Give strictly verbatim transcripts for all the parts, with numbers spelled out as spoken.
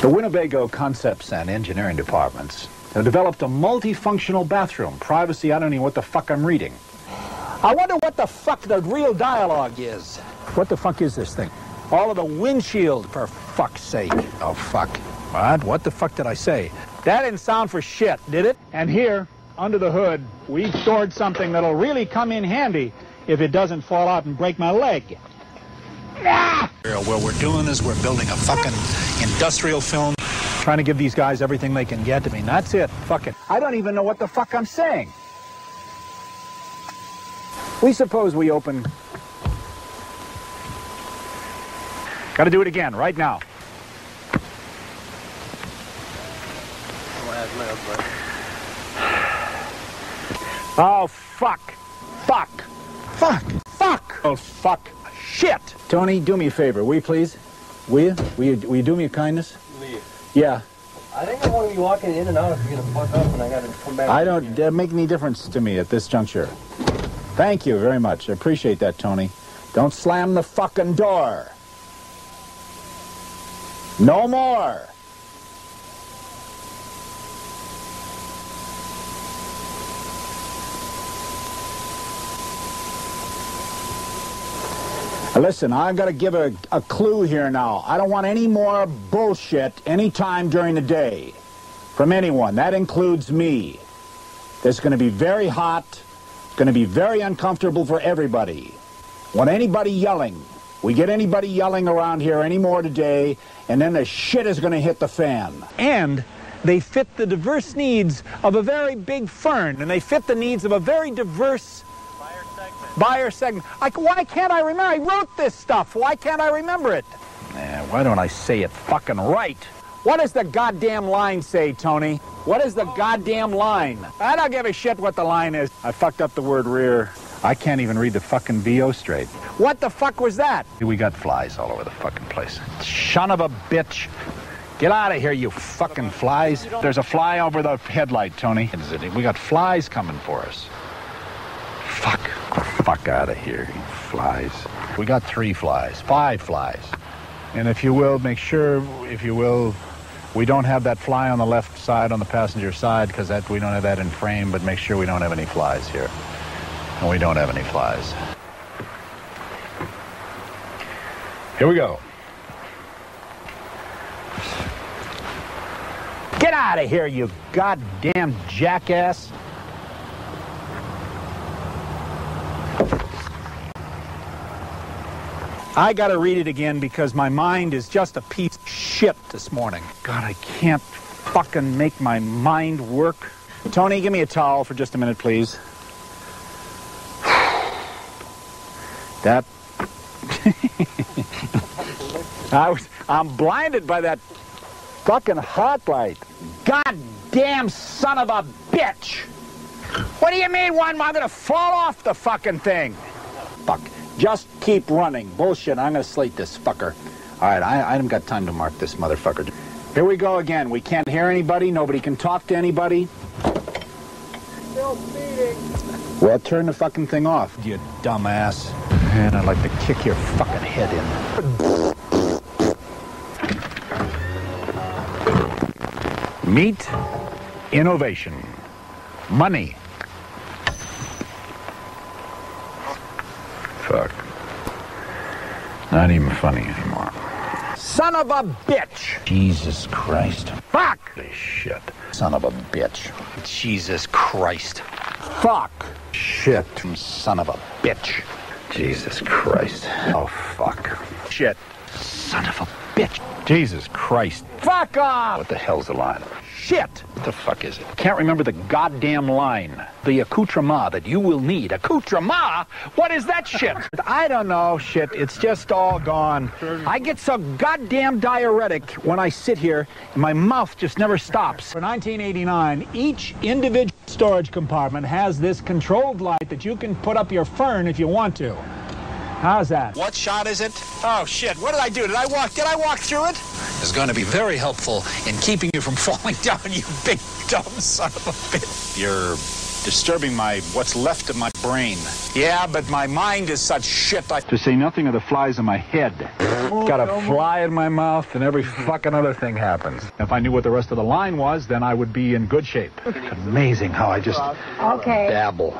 The Winnebago Concepts and Engineering Departments have developed a multifunctional bathroom. Privacy, I don't even know what the fuck I'm reading. I wonder what the fuck the real dialogue is. What the fuck is this thing? All of the windshield, for fuck's sake. Oh, fuck. What? What the fuck did I say? That didn't sound for shit, did it? And here, under the hood, we've stored something that'll really come in handy if it doesn't fall out and break my leg. Ah! What we're doing is we're building a fucking industrial film. Trying to give these guys everything they can get. I mean, that's it. Fuck it. I don't even know what the fuck I'm saying. We suppose we open... Gotta do it again, right now. Oh, fuck. Fuck. Fuck. Fuck. Oh, fuck. Shit. Tony, do me a favor, will you please? Will you? Will you, will you do me a kindness? Me? Yeah. I think I want to be walking in and out if you're going to fuck up and I got to come back. I don't... That make any difference to me at this juncture. Thank you very much. I appreciate that, Tony. Don't slam the fucking door. No more. Listen, I've got to give a, a clue here now. I don't want any more bullshit any time during the day from anyone. That includes me. It's going to be very hot. Going to be very uncomfortable for everybody. Want anybody yelling? We get anybody yelling around here anymore today, and then the shit is going to hit the fan. And they fit the diverse needs of a very big fern, and they fit the needs of a very diverse buyer segment. Buyer segment. I, why can't I remember? I wrote this stuff. Why can't I remember it? Eh, why don't I say it fucking right? What does the goddamn line say, Tony? What is the goddamn line? I don't give a shit what the line is. I fucked up the word rear. I can't even read the fucking V O straight. What the fuck was that? We got flies all over the fucking place. Son of a bitch. Get out of here, you fucking flies. There's a fly over the headlight, Tony. We got flies coming for us. Fuck. Fuck out of here, you flies. We got three flies, five flies. And if you will, make sure, if you will, we don't have that fly on the left side, on the passenger side, because that we don't have that in frame, but make sure we don't have any flies here. And we don't have any flies. Here we go. Get out of here, you goddamn jackass. I gotta read it again because my mind is just a piece of shit this morning. God, I can't fucking make my mind work. Tony, give me a towel for just a minute, please. That... I was, I'm blinded by that fucking hot light. Goddamn son of a bitch! What do you mean, one? I'm gonna fall off the fucking thing. Fuck. Just keep running. Bullshit, I'm gonna slate this fucker. All right, I, I haven't got time to mark this motherfucker. Here we go again. We can't hear anybody. Nobody can talk to anybody. Still speeding. Well, turn the fucking thing off, you dumbass. Man, I'd like to kick your fucking head in. Meet innovation. Money. Fuck. Not even funny anymore. Son of a bitch! Jesus Christ. Fuck! Holy shit. Son of a bitch. Jesus Christ. Fuck! Shit. Son of a bitch. Jesus Christ. Oh, fuck. Shit. Son of a bitch. Jesus Christ. Fuck off! What the hell's the line? Shit! What the fuck is it? Can't remember the goddamn line. The accoutrement that you will need. Accoutrement? What is that shit? I don't know, shit. It's just all gone. I get so goddamn diuretic when I sit here, and my mouth just never stops. For nineteen eighty-nine, each individual storage compartment has this controlled light that you can put up your fern if you want to. How's that? What shot is it? Oh, shit. What did I do? Did I walk? Did I walk through it? It's going to be very helpful in keeping you from falling down, you big, dumb son of a bitch. You're disturbing my what's left of my brain. Yeah, but my mind is such shit. I... To say nothing of the flies in my head. Oh, got a no fly more. in my mouth and every fucking other thing happens. If I knew what the rest of the line was, then I would be in good shape. It's amazing how I just okay. dabble.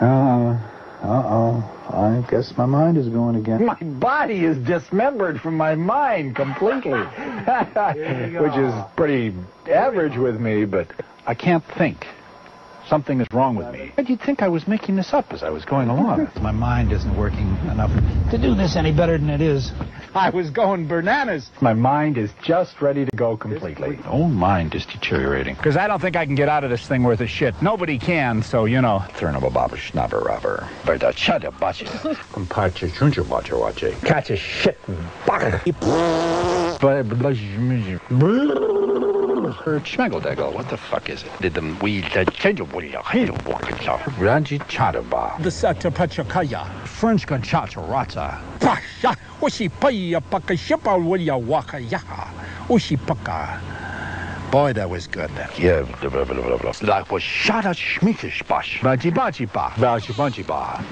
Uh, uh-oh. I guess my mind is going again. My body is dismembered from my mind completely, which is pretty average with me, but I can't think. Something is wrong with me. But you'd think I was making this up as I was going along. My mind isn't working enough to do this any better than it is. I was going bananas. My mind is just ready to go completely. My own mind is deteriorating. Because I don't think I can get out of this thing worth a shit. Nobody can, so, you know. Thernoboba schnabber robber. Berda chada bacha. Compacha chuncha wacha wacha. Kacha shit. What the fuck is it? Did the weed that change of what you walk it off? Ranji Chadaba. The Sata Pachakaya. French Conchatterata. Pasha. Ushi Paya Pakashipa Willia Waka Yaha. Ushi Paka. Boy, that was good. Yeah, blah, blah, blah, blah. That was Shada Schmickish Bash. Baji Baji Ba. Baji Baji Ba.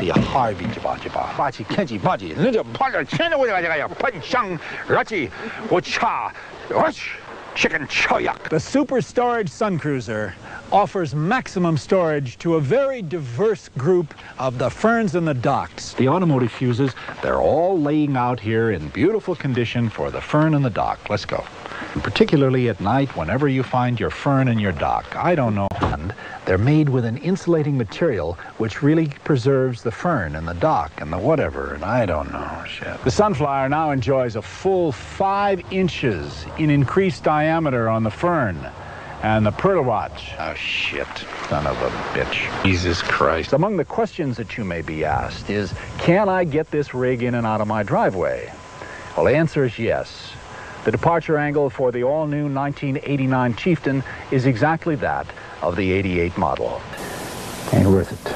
The Harvey Baji Ba. Baji Kenji Baji. Little Paka China with a punchang. Rachi. Wacha. Rush. Chicken choyuk. The Super Storage Sun Cruiser offers maximum storage to a very diverse group of the ferns in the docks. The automotive fuses, they're all laying out here in beautiful condition for the fern in the dock. Let's go. And particularly at night, whenever you find your fern in your dock, I don't know. And they're made with an insulating material which really preserves the fern and the dock and the whatever, and I don't know shit. The Sunflyer now enjoys a full five inches in increased diameter on the fern and the pearl watch. Oh, shit. Son of a bitch. Jesus Christ. Among the questions that you may be asked is, can I get this rig in and out of my driveway? Well, the answer is yes. The departure angle for the all-new nineteen eighty-nine Chieftain is exactly that of the eighty-eight model. Ain't worth it.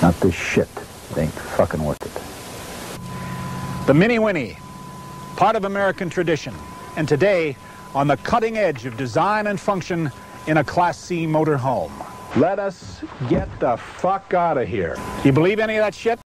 Not this shit. It ain't fucking worth it. The Mini Winnie, part of American tradition, and today on the cutting edge of design and function in a Class C motorhome. Let us get the fuck out of here. Do you believe any of that shit?